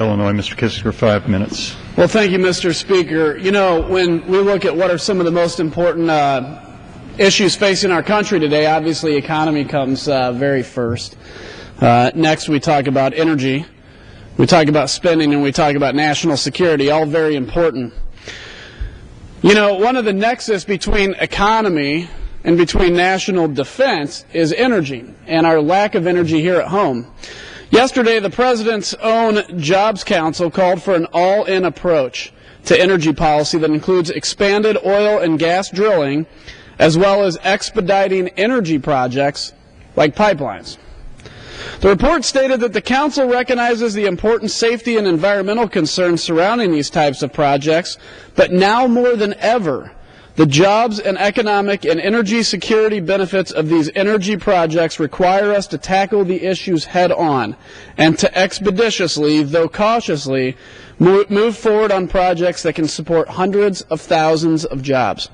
Illinois. Mr. Kinzinger, 5 minutes. Well, thank you, Mr. Speaker. You know, when we look at what are some of the most important issues facing our country today, obviously economy comes very first. Next, we talk about energy. We talk about spending, and we talk about national security, all very important. You know, one of the nexus between economy and between national defense is energy and our lack of energy here at home. Yesterday, the President's own Jobs Council called for an all-in approach to energy policy that includes expanded oil and gas drilling, as well as expediting energy projects like pipelines. The report stated that the Council recognizes the important safety and environmental concerns surrounding these types of projects, but now more than ever, the jobs and economic and energy security benefits of these energy projects require us to tackle the issues head-on and to expeditiously, though cautiously, move forward on projects that can support hundreds of thousands of jobs.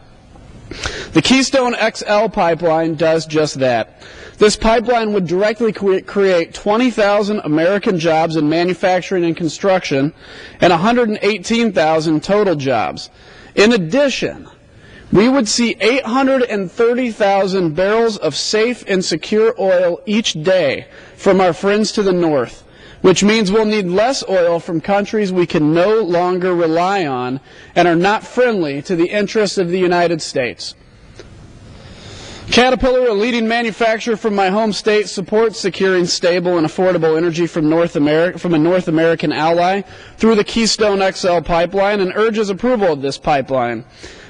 The Keystone XL pipeline does just that. This pipeline would directly create 20,000 American jobs in manufacturing and construction and 118,000 total jobs. In addition, we would see 830,000 barrels of safe and secure oil each day from our friends to the north, which means we'll need less oil from countries we can no longer rely on and are not friendly to the interests of the United States. Caterpillar, a leading manufacturer from my home state, supports securing stable and affordable energy from a North American ally through the Keystone XL pipeline and urges approval of this pipeline.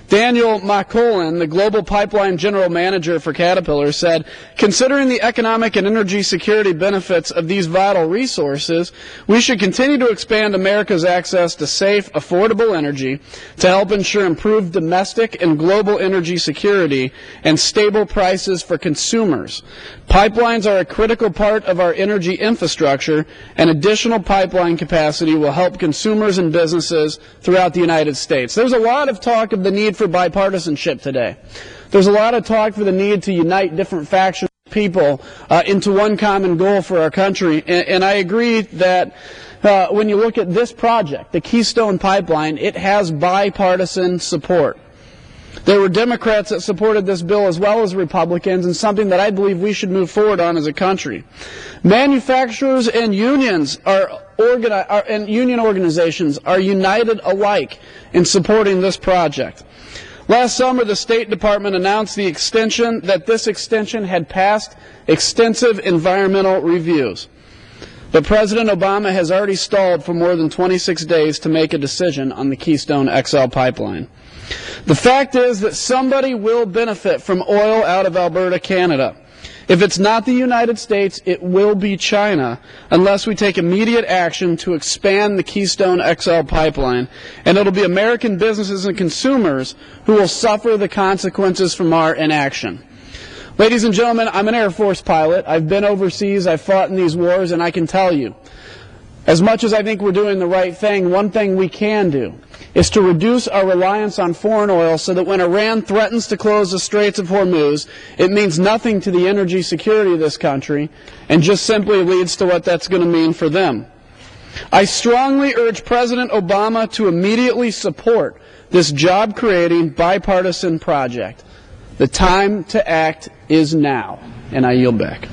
Daniel McCullen, the Global Pipeline General Manager for Caterpillar, said, "Considering the economic and energy security benefits of these vital resources, we should continue to expand America's access to safe, affordable energy to help ensure improved domestic and global energy security and stable prices for consumers. Pipelines are a critical part of our energy infrastructure, and additional pipeline capacity will help consumers and businesses throughout the United States." There's a lot of talk of the need for bipartisanship today. There's a lot of talk for the need to unite different factions of people into one common goal for our country, and I agree that when you look at this project, the Keystone Pipeline, it has bipartisan support. There were Democrats that supported this bill as well as Republicans, and something that I believe we should move forward on as a country. Manufacturers and unions and union organizations are united alike in supporting this project. Last summer, the State Department announced the extension, that this extension had passed extensive environmental reviews. But President Obama has already stalled for more than 26 days to make a decision on the Keystone XL pipeline. The fact is that somebody will benefit from oil out of Alberta, Canada. If it's not the United States, it will be China, unless we take immediate action to expand the Keystone XL pipeline, and it'll be American businesses and consumers who will suffer the consequences from our inaction. Ladies and gentlemen, I'm an Air Force pilot. I've been overseas, I've fought in these wars, and I can tell you, as much as I think we're doing the right thing, one thing we can do is to reduce our reliance on foreign oil so that when Iran threatens to close the Straits of Hormuz, it means nothing to the energy security of this country and just simply leads to what that's going to mean for them. I strongly urge President Obama to immediately support this job-creating bipartisan project. The time to act is now, and I yield back.